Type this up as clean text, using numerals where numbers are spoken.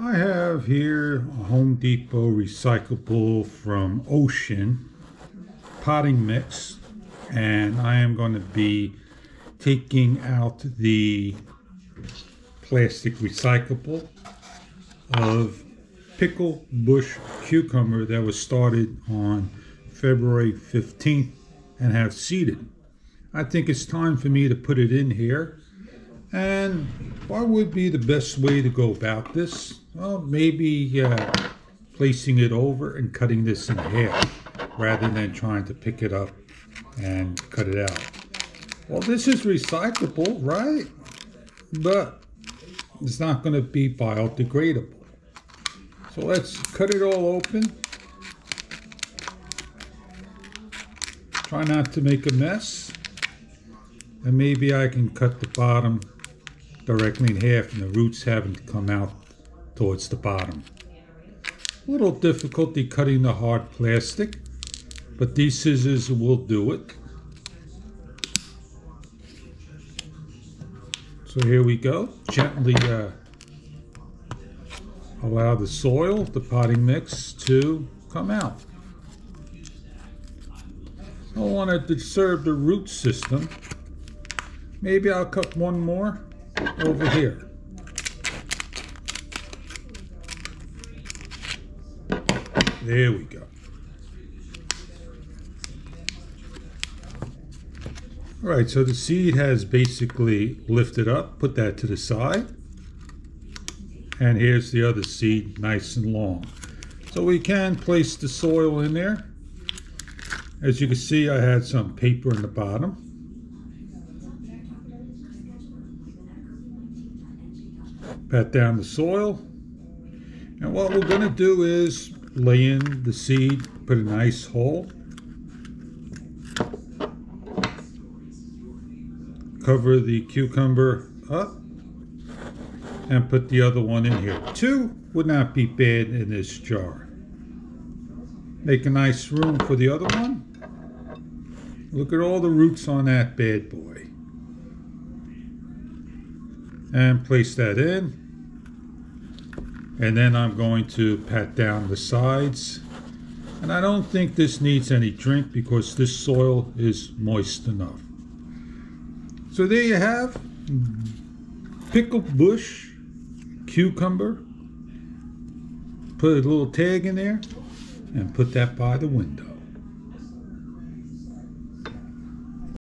I have here a Home Depot recyclable from Ocean potting mix, and I am going to be taking out the plastic recyclable of Pickle Bush cucumber that was started on February 15th and have seeded. I think it's time for me to put it in here. And what would be the best way to go about this? Well, maybe placing it over and cutting this in half rather than trying to pick it up and cut it out. Well, this is recyclable, right? But it's not going to be biodegradable. So let's cut it all open. Try not to make a mess. And maybe I can cut the bottom directly in half and the roots haven't come out towards the bottom. A little difficulty cutting the hard plastic, but these scissors will do it. So here we go. Gently allow the soil, the potting mix, to come out. I don't want to disturb the root system. Maybe I'll cut one more over here. There we go. All right, so the seed has basically lifted up. Put that to the side. And here's the other seed, nice and long. So we can place the soil in there. As you can see, I had some paper in the bottom. Pat down the soil, and what we're going to do is lay in the seed, put a nice hole, cover the cucumber up, and put the other one in here. Two would not be bad in this jar. Make a nice room for the other one. Look at all the roots on that bad boy. And place that in, and then I'm going to pat down the sides. And I don't think this needs any drink because this soil is moist enough. So there you have Pickle Bush cucumber. Put a little tag in there and put that by the window.